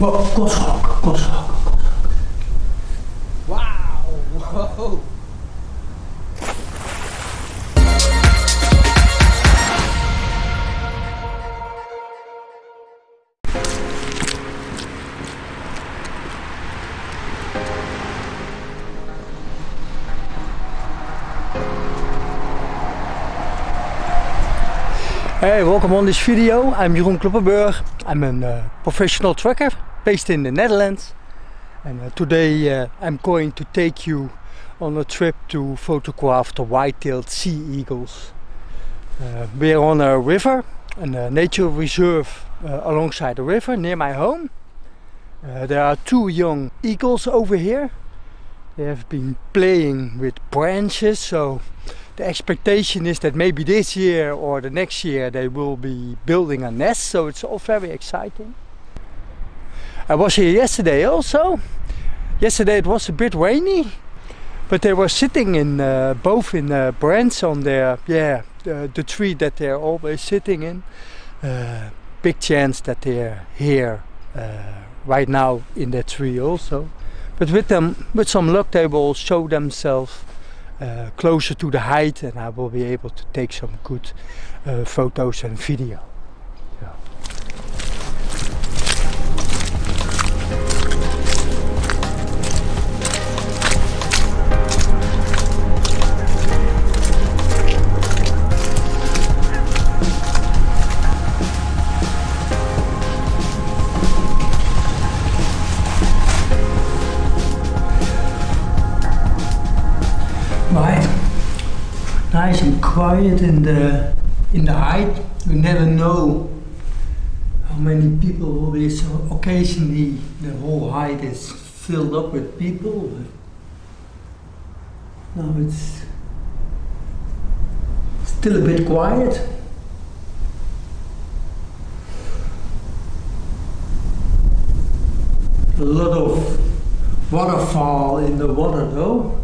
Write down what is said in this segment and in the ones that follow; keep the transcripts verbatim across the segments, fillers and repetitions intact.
Wow, kotshok, kotshok. Wauw, wow. Hey, welcome on this video. I'm Jeroen Kloppenburg. I'm a uh, professional trekker based in the Netherlands, and uh, today uh, I'm going to take you on a trip to photograph the white-tailed sea eagles. Uh, we're on a river, and a nature reserve uh, alongside the river near my home. Uh, there are two young eagles over here. They have been playing with branches, so the expectation is that maybe this year or the next year they will be building a nest, so it's all very exciting. I was here yesterday also. Yesterday it was a bit rainy, but they were sitting in uh, both in a branch on their, yeah, uh, the tree that they're always sitting in. Uh, big chance that they're here uh, right now in that tree also. But with them, with some luck, they will show themselves Uh, closer to the height, and I will be able to take some good uh, photos and video. Yeah. Nice and quiet in the in the height. You never know how many people will be. So occasionally, the whole height is filled up with people. But now it's still a bit quiet. A lot of waterfall in the water though.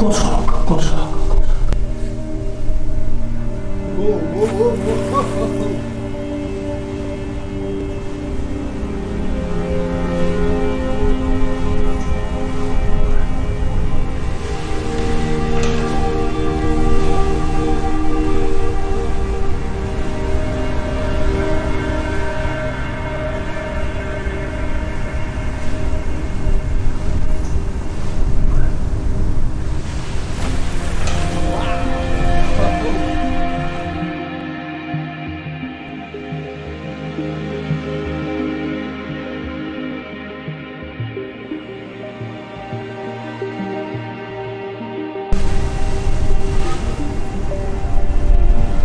Kotshok, kotshok. Wow, wow, wow, wow, wow.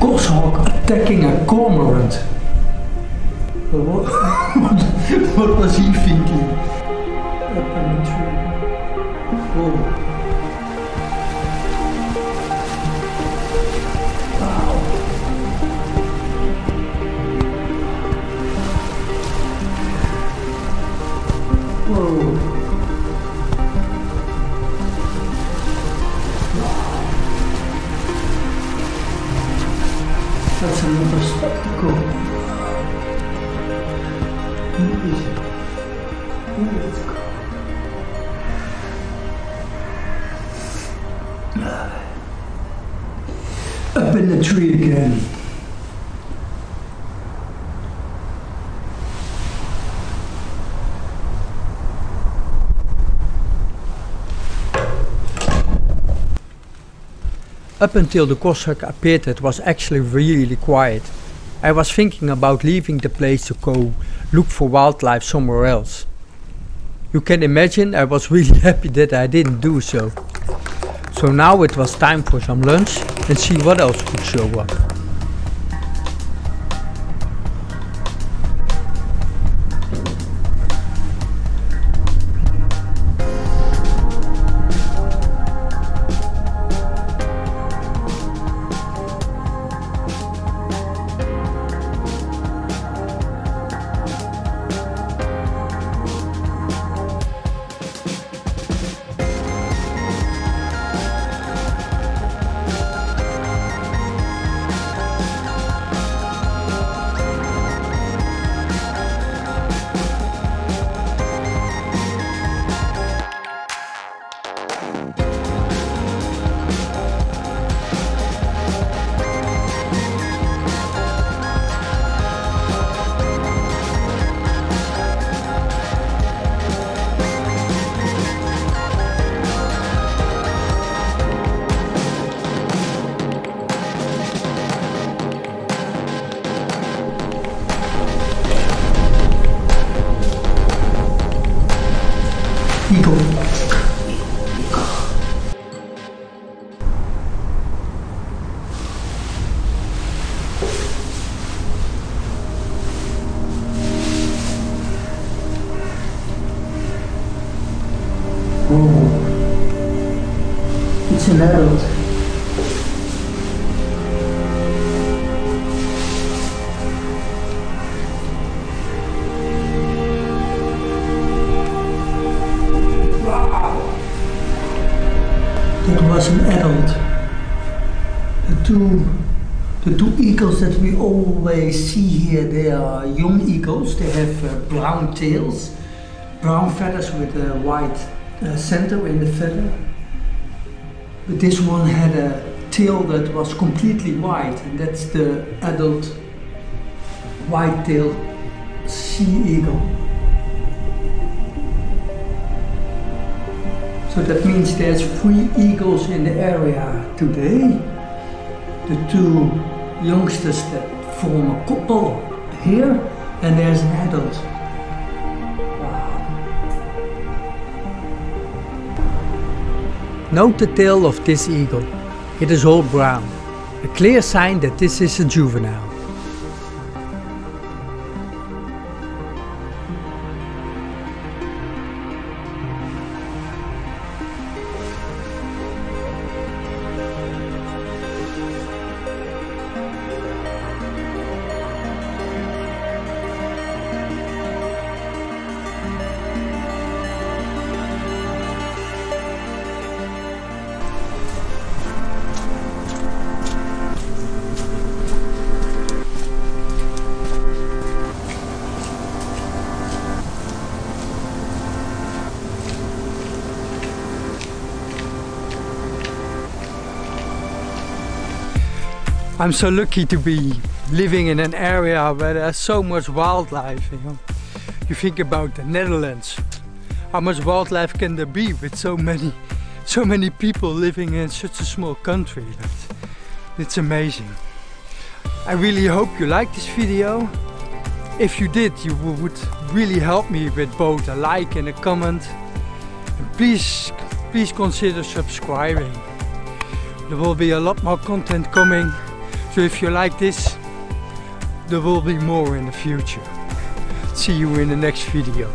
Goshawk attacking a cormorant. What, what was he thinking? Up in the tree. Whoa. Wow. Dat is een ander spektakel. Hier is het. Hier is het. Up in the tree again. Up until the Cossack appeared, it was actually really quiet. I was thinking about leaving the place to go look for wildlife somewhere else. You can imagine I was really happy that I didn't do so. So now it was time for some lunch and see what else could show up. Oh, it's an adult. An adult. The two, the two eagles that we always see here, they are young eagles. They have uh, brown tails, brown feathers with a white uh, center in the feather. But this one had a tail that was completely white, and that's the adult white-tailed sea eagle. So that means there's three eagles in the area today. The two youngsters that form a couple here, and there's an adult. Wow. Note the tail of this eagle. It is all brown. A clear sign that this is a juvenile. I'm so lucky to be living in an area where there's so much wildlife. You know, you think about the Netherlands. How much wildlife can there be with so many, so many people living in such a small country? But it's amazing. I really hope you liked this video. If you did, you would really help me with both a like and a comment. And please, please consider subscribing. There will be a lot more content coming. So if you like this, there will be more in the future. See you in the next video.